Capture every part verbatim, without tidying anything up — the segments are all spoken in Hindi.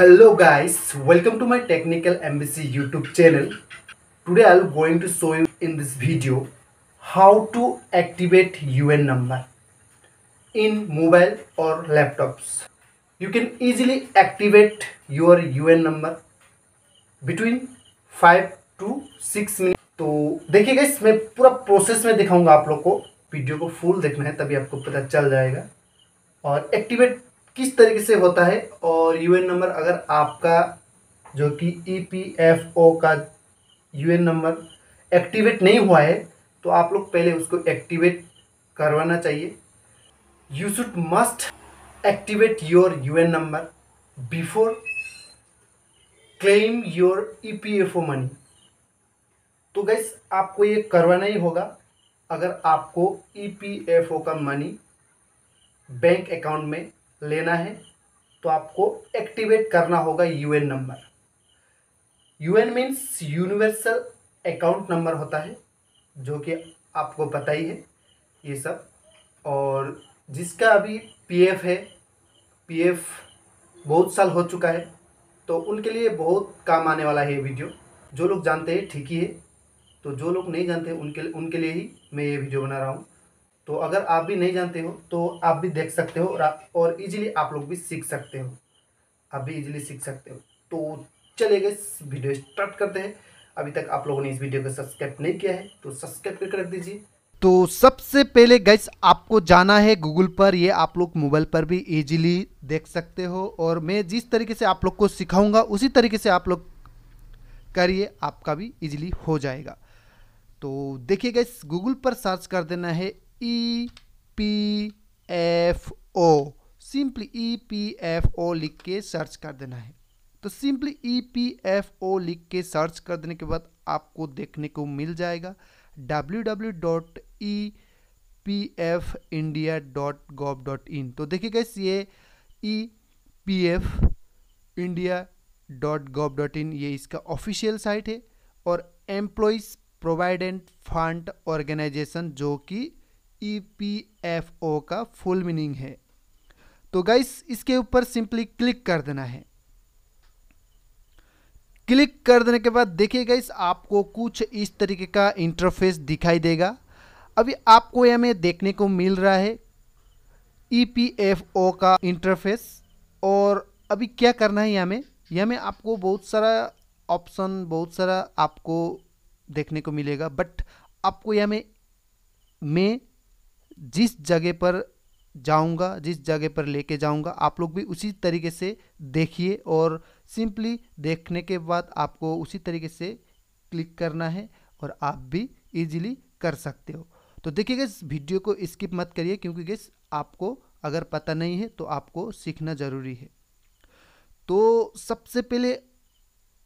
Hello guys, welcome to my Technical Embassy YouTube channel. Today I'm going to show you in this video how to activate U A N number in mobile or laptops. You can easily activate your U A N number between five to six minutes. तो देखिए गाइस, मैं पूरा प्रोसेस में दिखाऊंगा आप लोग को. वीडियो को फुल देखना है तभी आपको पता चल जाएगा और एक्टिवेट किस तरीके से होता है. और यूएन नंबर अगर आपका जो कि ई पी एफ ओ का यूएन नंबर एक्टिवेट नहीं हुआ है तो आप लोग पहले उसको एक्टिवेट करवाना चाहिए. You should must activate your UAN number before claim your E P F O money. तो गाइस, आपको ये करवाना ही होगा अगर आपको ई पी एफ ओ का मनी बैंक अकाउंट में लेना है. तो आपको एक्टिवेट करना होगा UAN number. UAN means universal account number होता है जो कि आपको पता ही है ये सब. और जिसका अभी पी एफ है, पी एफ बहुत साल हो चुका है तो उनके लिए बहुत काम आने वाला है ये वीडियो. जो लोग जानते हैं ठीक ही है, तो जो लोग नहीं जानते उनके उनके लिए ही मैं ये वीडियो बना रहा हूँ. तो अगर आप भी नहीं जानते हो तो आप भी देख सकते हो और, और इजीली आप लोग भी सीख सकते हो. आप भी इजीली सीख सकते हो. तो चलिए गाइस, वीडियो स्टार्ट करते हैं. अभी तक आप लोगों ने इस वीडियो को सब्सक्राइब नहीं किया है तो सब्सक्राइब करके रख दीजिए. तो सबसे पहले गाइस, आपको जाना है गूगल पर. ये आप लोग मोबाइल पर भी ईजिली देख सकते हो और मैं जिस तरीके से आप लोग को सिखाऊँगा उसी तरीके से आप लोग करिए, आपका भी ईजिली हो जाएगा. तो देखिए गाइस, गूगल पर सर्च कर देना है E P F O. Simply E P F O लिख के सर्च कर देना है. तो simply E P F O लिख के सर्च कर देने के बाद आपको देखने को मिल जाएगा W W W dot E P F India dot gov dot in. तो देखिए गाइस, ये E P F India dot gov dot in ये इसका ऑफिशियल साइट है. और एम्प्लॉइज प्रोवाइडेंट फंड ऑर्गेनाइजेशन जो कि ई पी एफ ओ का फुल मीनिंग है. तो गाइस, इसके ऊपर सिंपली क्लिक कर देना है. क्लिक कर देने के बाद देखिए गाइस, आपको कुछ इस तरीके का इंटरफेस दिखाई देगा. अभी आपको यहाँ में देखने को मिल रहा है ई पी एफ ओ का इंटरफेस. और अभी क्या करना है, यहाँ में यहाँ में आपको बहुत सारा ऑप्शन, बहुत सारा आपको देखने को मिलेगा. बट आपको यहाँ में मैं जिस जगह पर जाऊंगा, जिस जगह पर लेके जाऊंगा, आप लोग भी उसी तरीके से देखिए. और सिंपली देखने के बाद आपको उसी तरीके से क्लिक करना है और आप भी इजीली कर सकते हो. तो देखिए गाइस, वीडियो को स्किप मत करिए क्योंकि गाइस आपको अगर पता नहीं है तो आपको सीखना ज़रूरी है. तो सबसे पहले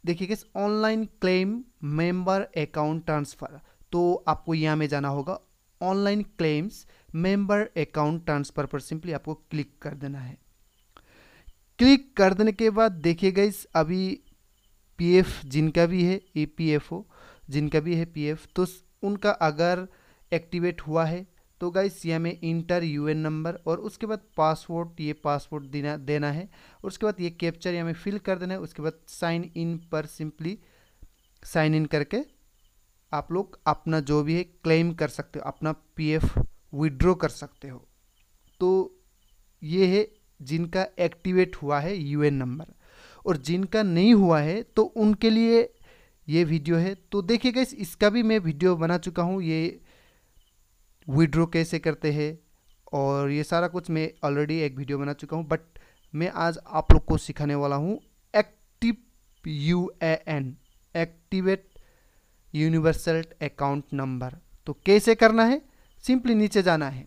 देखिए guys, online claim member account transfer. तो आपको यहाँ में जाना होगा online claims member account transfer पर. सिंपली आपको क्लिक कर देना है. क्लिक कर देने के बाद देखिए गाइस, अभी पीएफ जिनका भी है, ई पी एफ ओ जिनका भी है पीएफ, तो उनका अगर एक्टिवेट हुआ है तो गाइस यहाँ में इंटर यूएन नंबर और उसके बाद पासवर्ड, ये पासवर्ड देना देना है. और उसके बाद ये कैप्चर यहाँ में फिल कर देना है. उसके बाद साइन इन पर सिंपली साइन इन करके आप लोग अपना जो भी है क्लेम कर सकते हो, अपना पीएफ विड्रॉ कर सकते हो. तो ये है जिनका एक्टिवेट हुआ है यूएन नंबर. और जिनका नहीं हुआ है तो उनके लिए ये वीडियो है. तो देखिए गाइस, इसका भी मैं वीडियो बना चुका हूँ, ये विड्रॉ कैसे करते हैं और ये सारा कुछ मैं ऑलरेडी एक वीडियो बना चुका हूँ. बट मैं आज आप लोग को सिखाने वाला हूँ active U A N, activate universal account number. तो कैसे करना है, सिंपली नीचे जाना है.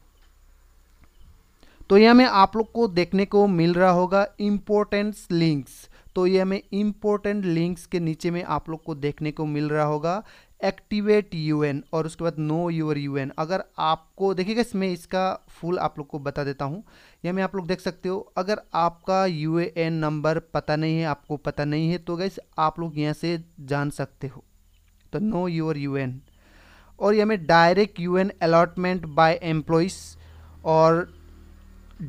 तो यह में आप लोग को देखने को मिल रहा होगा इम्पोर्टेंस लिंक्स. तो यह में इम्पोर्टेंट लिंक्स के नीचे में आप लोग को देखने को मिल रहा होगा एक्टिवेट यूएन और उसके बाद नो योर यूएन. अगर आपको देखिएगा, इसमें इसका फुल आप लोग को बता देता हूँ. यह में आप लोग देख सकते हो. अगर आपका यूएएन नंबर पता नहीं है, आपको पता नहीं है, तो गाइस आप लोग यहाँ से जान सकते हो. तो नो योर यूएन. और ये हमें direct UAN allotment by employees और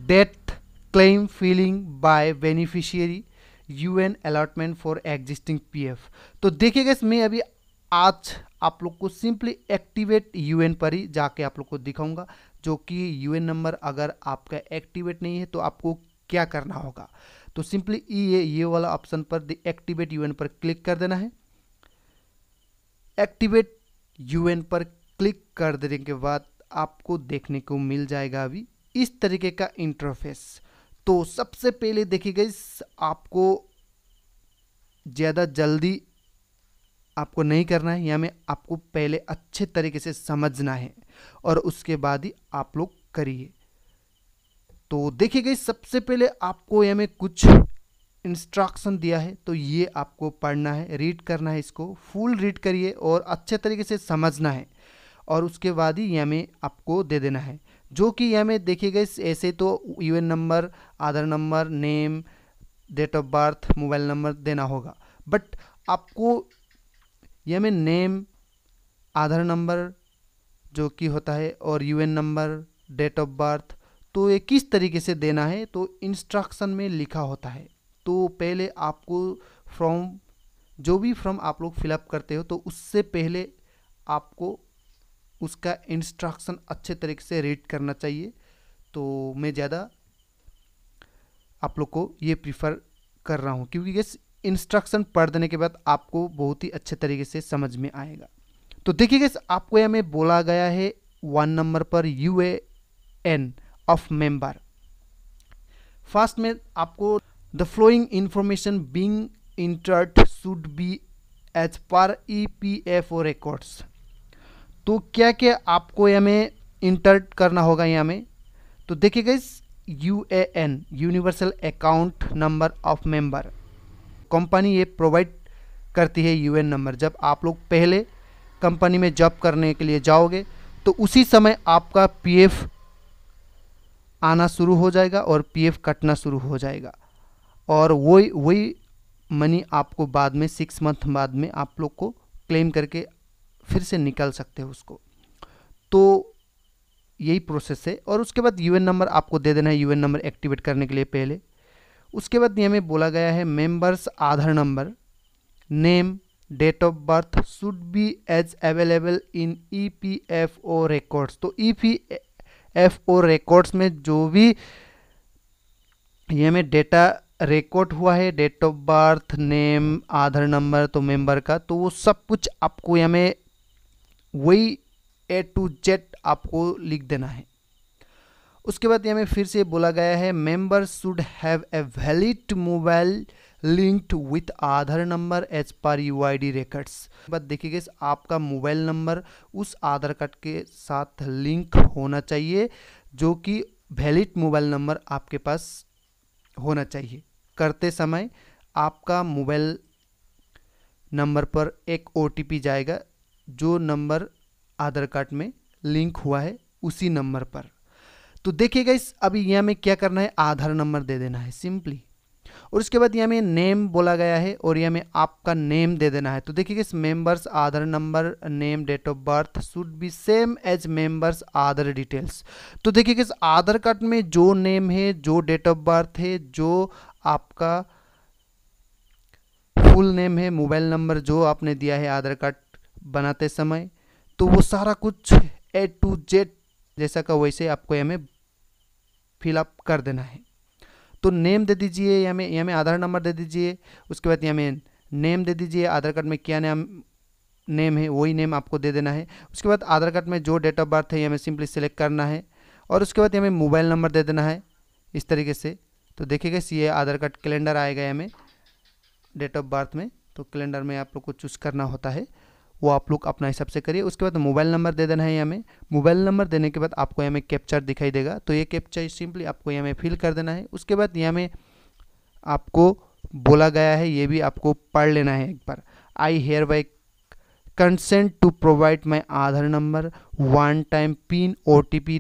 death claim filing by beneficiary, UAN allotment for existing PF. तो देखिएगा इसमें अभी आज आप लोग को सिंपली एक्टिवेट यूएन पर ही जाके आप लोग को दिखाऊंगा, जो कि यूएन नंबर अगर आपका एक्टिवेट नहीं है तो आपको क्या करना होगा। तो सिंपली ये ये वाला ऑप्शन पर एक्टिवेट यूएन पर क्लिक कर देना है। एक्टिवेट यूएन पर क्लिक कर देने के बाद आपको देखने को मिल जाएगा अभी इस तरीके का इंटरफेस। तो सबसे पहले देखिए गाइस, आपको ज़्यादा जल्दी आपको नहीं करना है, या मैं आपको पहले अच्छे तरीके से समझना है और उसके बाद ही आप लोग करिए। तो देखिए गाइस, सबसे पहले आपको या मैं कुछ इंस्ट्रक्शन दिया है, तो ये आपको पढ़ना है, रीड करना है, इसको फुल रीड करिए और अच्छे तरीके से समझना है और उसके बाद ही या में आपको दे देना है। जो कि या में देखिएगा ऐसे तो UAN number, Aadhaar number, name, date of birth, mobile number देना होगा, बट आपको या में नेम, आधार नंबर जो कि होता है और UAN number, date of birth, तो ये किस तरीके से देना है तो इंस्ट्रक्शन में लिखा होता है। तो पहले आपको फॉर्म जो भी फॉर्म आप लोग फिलअप करते हो तो उससे पहले आपको उसका इंस्ट्रक्शन अच्छे तरीके से रीड करना चाहिए। तो मैं ज़्यादा आप लोग को ये प्रीफर कर रहा हूँ क्योंकि ये इंस्ट्रक्शन पढ़ देने के बाद आपको बहुत ही अच्छे तरीके से समझ में आएगा। तो देखिए गाइस, आपको यहाँ में बोला गया है वन नंबर पर U A N of member. First में आपको The following information being entered should be as per E P F O records। तो क्या क्या आपको यहाँ में इंटर करना होगा यहाँ में, तो देखिए guys, U A N universal account number of member, company ये प्रोवाइड करती है U A N नंबर। जब आप लोग पहले कंपनी में जॉब करने के लिए जाओगे तो उसी समय आपका P F आना शुरू हो जाएगा और P F कटना शुरू हो जाएगा और वही वही मनी आपको बाद में सिक्स मंथ बाद में आप लोग को क्लेम करके फिर से निकाल सकते हो उसको। तो यही प्रोसेस है और उसके बाद यूएन नंबर आपको दे देना है यूएन नंबर एक्टिवेट करने के लिए पहले। उसके बाद यहाँ में बोला गया है members Aadhaar number, name, date of birth should be as available in EPFO records. तो ईपीएफओ रिकॉर्ड्स में जो भी ये में डेटा रिकॉर्ड हुआ है, date of birth, name, Aadhaar number तो मेंबर का, तो वो सब कुछ आपको यहाँ में वही ए टू जेड आपको लिख देना है। उसके बाद यहाँ में फिर से बोला गया है member should have a valid mobile linked with Aadhaar number as per U I D records. बात देखिएगा, आपका मोबाइल नंबर उस आधार कार्ड के साथ लिंक होना चाहिए, जो कि वैलिड मोबाइल नंबर आपके पास होना चाहिए। करते समय आपका मोबाइल नंबर पर एक ओटीपी जाएगा, जो नंबर आधार कार्ड में लिंक हुआ है उसी नंबर पर। तो देखिएगा इस अभी यहाँ में क्या करना है, आधार नंबर दे देना है सिंपली। और उसके बाद यहाँ में नेम बोला गया है और यहाँ में आपका नेम दे देना है। तो देखिएगा इस members Aadhaar number, name, date of birth should be same as members Aadhaar details. तो देखिएगा इस आधार कार्ड में जो नेम है, जो डेट ऑफ बर्थ है, जो आपका फुल नेम है, मोबाइल नंबर जो आपने दिया है आधार कार्ड बनाते समय, तो वो सारा कुछ ए टू जेड जैसा का वैसे आपको यहाँ में फिलअप कर देना है। तो नेम दे दीजिए, या में या में आधार नंबर दे दीजिए, उसके बाद या में नेम दे दीजिए, आधार कार्ड में क्या नाम नेम है वही नेम आपको दे देना है। उसके बाद आधार कार्ड में जो डेट ऑफ बर्थ है या में सिंपली सिलेक्ट करना है और उसके बाद या में मोबाइल नंबर दे देना है इस तरीके से। तो देखिएगा ये आधार कार्ड कैलेंडर आएगा या में डेट ऑफ बर्थ में, तो कैलेंडर में आप लोग को चूज़ करना होता है, वो आप लोग अपना हिसाब से करिए। उसके बाद मोबाइल नंबर दे देना है यहाँ में। मोबाइल नंबर देने के बाद आपको यहाँ में कैप्चर दिखाई देगा, तो ये कैप्चर सिंपली आपको यहाँ में फिल कर देना है। उसके बाद यहाँ में आपको बोला गया है, ये भी आपको पढ़ लेना है एक बार। I hereby consent to provide my Aadhaar number, one time pin, O T P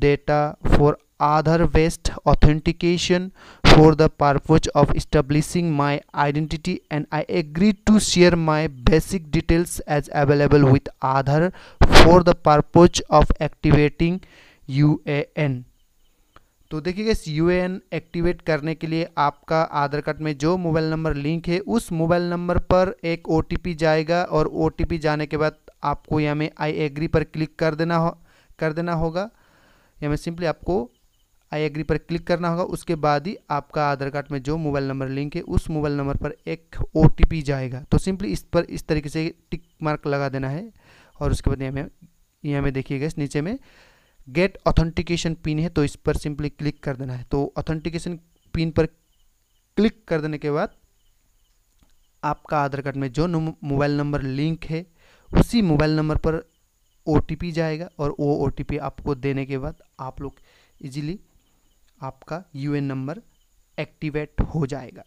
data for Aadhaar based authentication for the purpose of establishing my identity, and I agree to share my basic details as available with Aadhaar for the purpose of activating U A N। तो देखिए यूएएन एक्टिवेट करने के लिए आपका आधार कार्ड में जो मोबाइल नंबर लिंक है उस मोबाइल नंबर पर एक ओटीपी जाएगा और ओटीपी जाने के बाद आपको यहाँ में आई एग्री पर क्लिक कर देना हो कर देना होगा। यहाँ में सिंपली आपको आई एग्री पर क्लिक करना होगा। उसके बाद ही आपका आधार कार्ड में जो मोबाइल नंबर लिंक है उस मोबाइल नंबर पर एक ओटीपी जाएगा। तो सिंपली इस पर इस तरीके से टिक मार्क लगा देना है। और उसके बाद यहाँ में यहाँ में देखिएगा इस नीचे में गेट ऑथेंटिकेशन पिन है, तो इस पर सिंपली क्लिक कर देना है। तो ऑथेंटिकेशन पिन पर क्लिक कर देने के बाद आपका आधार कार्ड में जो मोबाइल नंबर लिंक है उसी मोबाइल नंबर पर ओटीपी जाएगा और वो ओटीपी आपको देने के बाद आप लोग इजीली आपका यूएन नंबर एक्टिवेट हो जाएगा।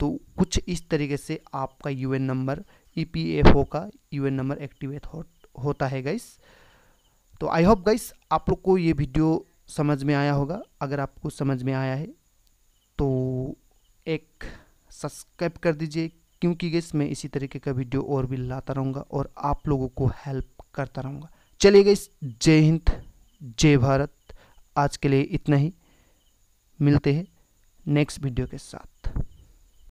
तो कुछ इस तरीके से आपका यूएन नंबर ईपीएफओ का यूएन नंबर एक्टिवेट हो, होता है गाइस। तो आई होप गाइस आप लोग को ये वीडियो समझ में आया होगा। अगर आपको समझ में आया है तो एक सब्सक्राइब कर दीजिए, क्योंकि गाइस मैं इसी तरीके का वीडियो और भी लाता रहूँगा और आप लोगों को हेल्प करता रहूँगा। चलिए गाइस, जय हिंद जय भारत। आज के लिए इतना ही, मिलते हैं नेक्स्ट वीडियो के साथ।